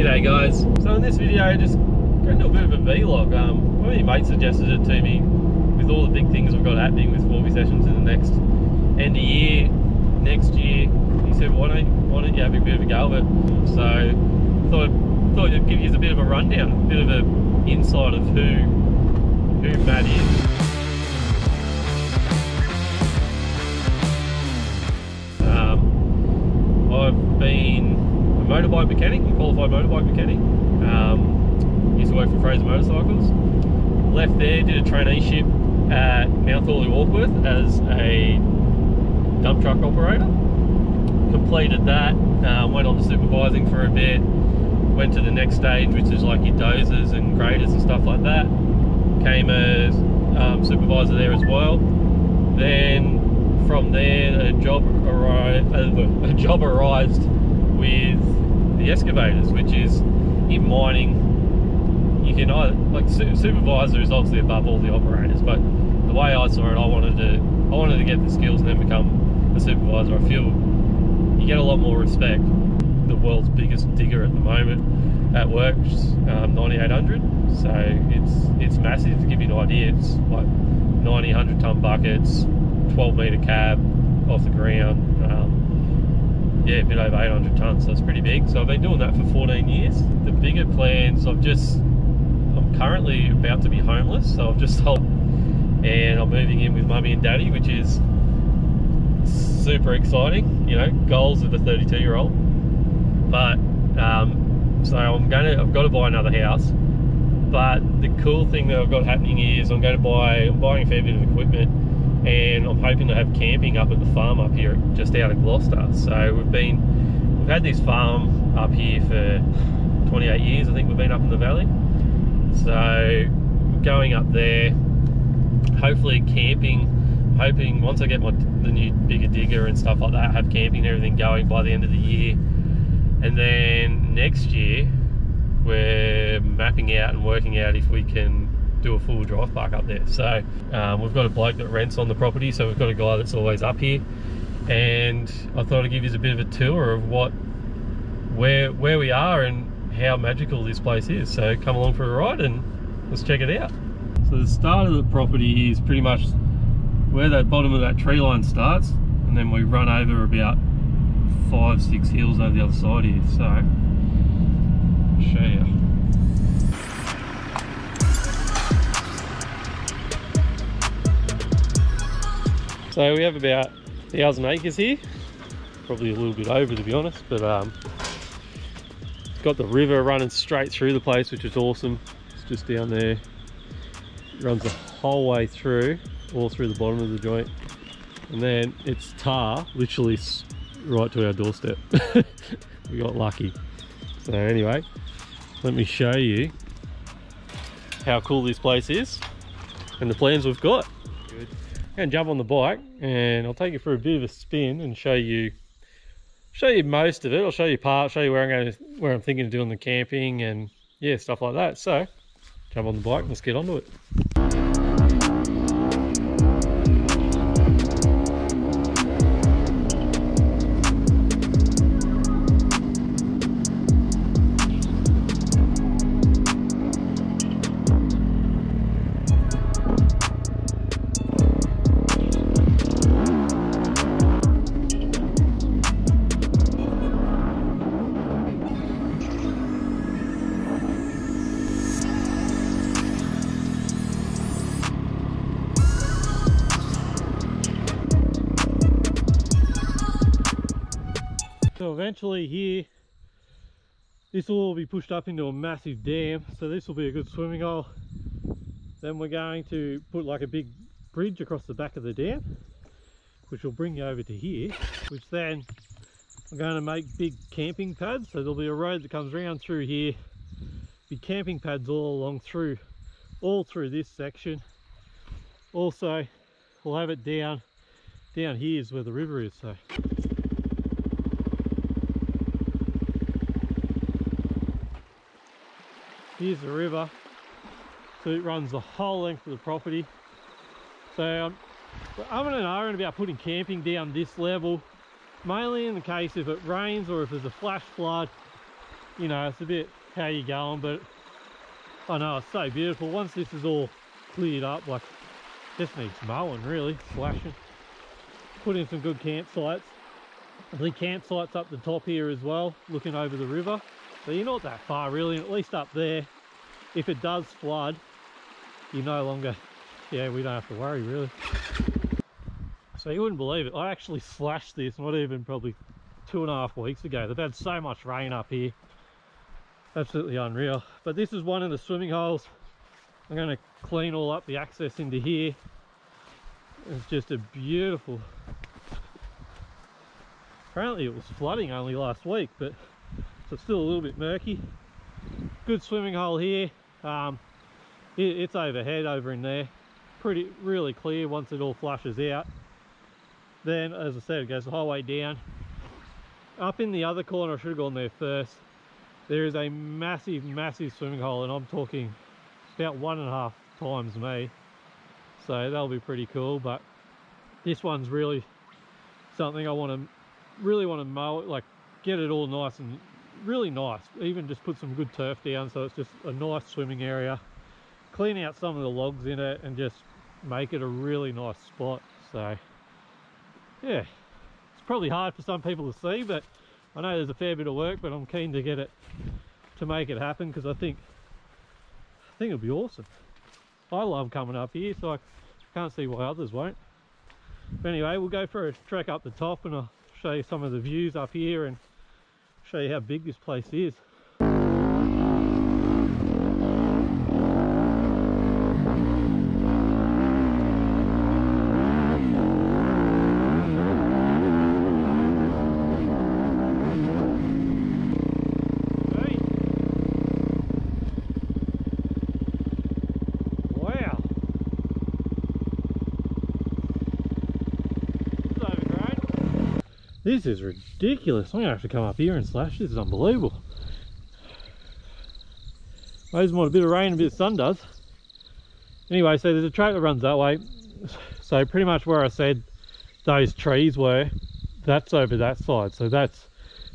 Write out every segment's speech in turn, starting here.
G'day guys. So in this video I just going to do a bit of a vlog. One of my mates suggested it to me with all the big things we've got happening with 4B sessions in the next end of year, next year. He said why don't you have a bit of a go at it? So I thought I'd give you a bit of a rundown, a bit of an insight of who Matt is. I've been motorbike mechanic, qualified motorbike mechanic. Used to work for Fraser Motorcycles. Left there, did a traineeship at Mount Thorley Walkworth as a dump truck operator. Completed that, went on to supervising for a bit, went to the next stage, which is like your dozers and graders and stuff like that. Came as supervisor there as well. Then from there, a job arrived with the excavators, which is in mining, you can either, like, supervisor is obviously above all the operators, but the way I saw it, I wanted to get the skills and then become a supervisor. I feel you get a lot more respect. The world's biggest digger at the moment at work, 9800, so it's massive. To give you an idea, it's like 90, 100 ton buckets, 12 meter cab off the ground. Yeah, a bit over 800 tons, so it's pretty big. So I've been doing that for 14 years. The bigger plans, I'm currently about to be homeless, so I've just sold, and I'm moving in with mummy and daddy, which is super exciting. You know, goals of a 32-year-old. But so I've got to buy another house. But the cool thing that I've got happening is I'm buying a fair bit of equipment, and I'm hoping to have camping up at the farm up here just out of Gloucester. So we've had this farm up here for 28 years, I think. We've been up in the valley, so going up there, hopefully camping, hoping once I get the new bigger digger and stuff like that, have camping and everything going by the end of the year. And then next year we're mapping out and working out if we can do a full drive park up there. So we've got a bloke that rents on the property, so we've got a guy that's always up here, and I thought I'd give you a bit of a tour of where we are and how magical this place is. So come along for a ride and let's check it out. So the start of the property is pretty much where that bottom of that tree line starts, and then we run over about 5-6 hills over the other side here. So I'll show you. So we have about 1,000 acres here, probably a little bit over, to be honest, but got the river running straight through the place, which is awesome. It's just down there, it runs the whole way through, all through the bottom of the joint, and then it's tar literally right to our doorstep. We got lucky. So anyway, let me show you how cool this place is and the plans we've got. Good. And jump on the bike and I'll take you for a bit of a spin and show you most of it. I'll show you part, show you where I'm thinking of doing the camping and yeah, stuff like that. So jump on the bike and let's get onto it. Eventually here, this will all be pushed up into a massive dam, so this will be a good swimming hole. Then we're going to put like a big bridge across the back of the dam, which will bring you over to here, which then we're going to make big camping pads. So there'll be a road that comes round through here, big camping pads all along through, all through this section. Also, we'll have it down here is where the river is. So here's the river, so it runs the whole length of the property. So I'm in an argument about putting camping down this level, mainly in the case if it rains or if there's a flash flood, you know, it's a bit how you're going, but I know it's so beautiful. Once this is all cleared up, like, just needs mowing really, slashing. Put in some good campsites. The campsite's up the top here as well, looking over the river. So you're not that far really, and at least up there, if it does flood, you no longer, yeah, we don't have to worry really. So you wouldn't believe it, I actually slashed this not even probably 2.5 weeks ago. They've had so much rain up here, absolutely unreal. But this is one of the swimming holes. I'm going to clean all up the access into here. It's just a beautiful, apparently it was flooding only last week, but so it's still a little bit murky. Good swimming hole here. It's overhead over in there, really clear once it all flushes out. Then, as I said, it goes the whole way down. Up in the other corner, I should have gone there first. There is a massive, massive swimming hole, and I'm talking about 1.5 times me, so that'll be pretty cool. But this one's really something I really want to mow, like get it all nice and really nice, even just put some good turf down so it's just a nice swimming area, clean out some of the logs in it and just make it a really nice spot. So yeah, it's probably hard for some people to see, but I know there's a fair bit of work, but I'm keen to get it, to make it happen, because I think it'll be awesome. I love coming up here, so I can't see why others won't. But anyway, we'll go for a trek up the top and I'll show you some of the views up here and show you how big this place is. This is ridiculous. I'm gonna have to come up here and slash. This is unbelievable. Amazing what a bit of rain and a bit of sun does. Anyway, so there's a trail that runs that way. So pretty much where I said those trees were, that's over that side. So that's,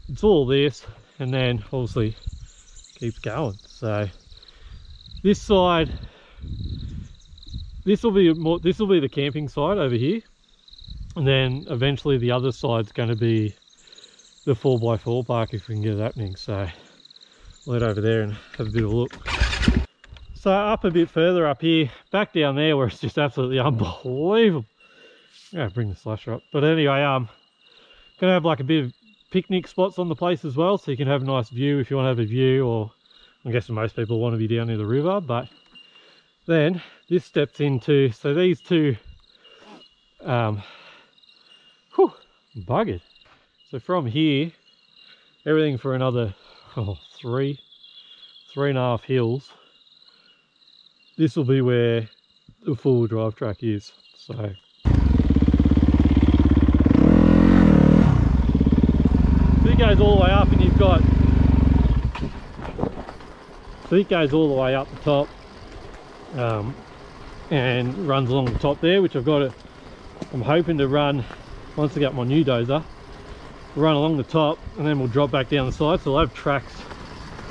it's all this, and then obviously keeps going. So this side, this will be the camping side over here. And then eventually the other side's going to be the 4x4 park if we can get it happening. So we'll head over there and have a bit of a look. So up a bit further up here, back down there where it's just absolutely unbelievable. I'm going to bring the slasher up. But anyway, going to have like a bit of picnic spots on the place as well. So you can have a nice view if you want to have a view, or I'm guessing most people want to be down near the river. But then this steps into, so these two... buggered. So from here, everything for another three and a half hills, this will be where the full drive track is. So it goes all the way up, and you've got, so it goes all the way up the top, and runs along the top there, which I've got it, I'm hoping to run once I get my new dozer, we'll run along the top and then we'll drop back down the side. So we'll have tracks,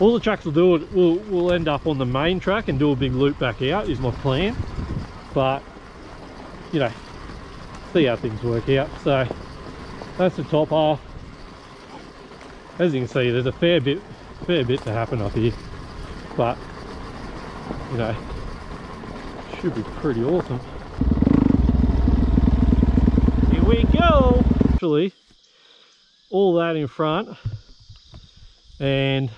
all the tracks will do it, we'll end up on the main track and do a big loop back out is my plan. But you know, see how things work out. So that's the top half. As you can see, there's a fair bit to happen up here, but you know, it should be pretty awesome. We go. Actually, all that in front and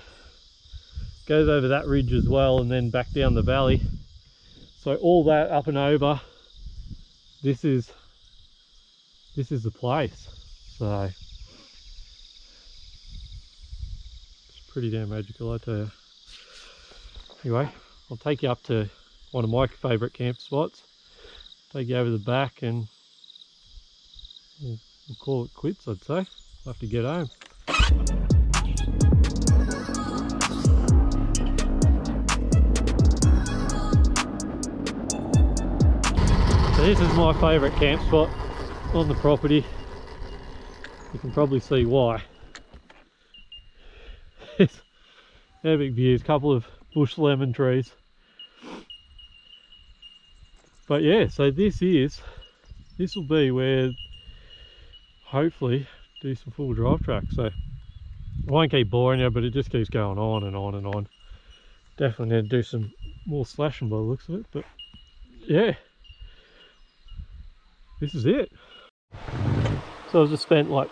goes over that ridge as well, and then back down the valley. So all that up and over, this is the place. So it's pretty damn magical, I tell you. Anyway, I'll take you up to one of my favourite camp spots. Take you over the back and we'll call it quits, I'd say. I'll have to get home. So this is my favourite camp spot on the property. You can probably see why. It's Epic views, couple of bush lemon trees. But yeah, so this will be where hopefully do some full drive tracks. So I won't keep boring you, but it just keeps going on and on and on. Definitely need to do some more slashing by the looks of it, but yeah, this is it. So I've just spent like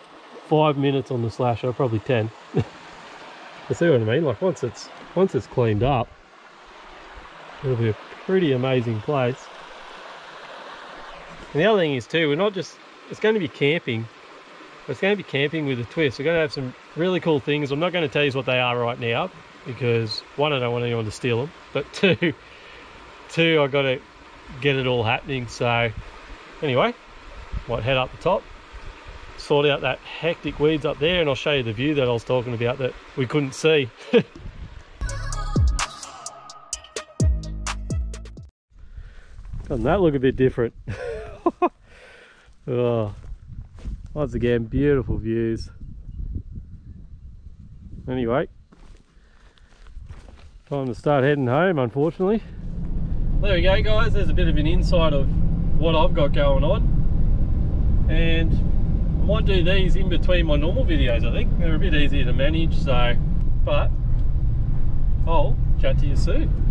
5 minutes on the slasher, probably 10. You see what I mean? Like once it's cleaned up, it'll be a pretty amazing place. And the other thing is too, we're not just, it's going to be camping, but it's going to be camping with a twist. We're going to have some really cool things. I'm not going to tell you what they are right now, because one, I don't want anyone to steal them, but two, I've got to get it all happening. So anyway, might head up the top, sort out that hectic weeds up there, and I'll show you the view that I was talking about that we couldn't see. Doesn't that look a bit different? Oh, once again, beautiful views. Anyway, time to start heading home, unfortunately. There we go, guys. There's a bit of an insight of what I've got going on, and I might do these in between my normal videos. I think they're a bit easier to manage, so, but I'll chat to you soon.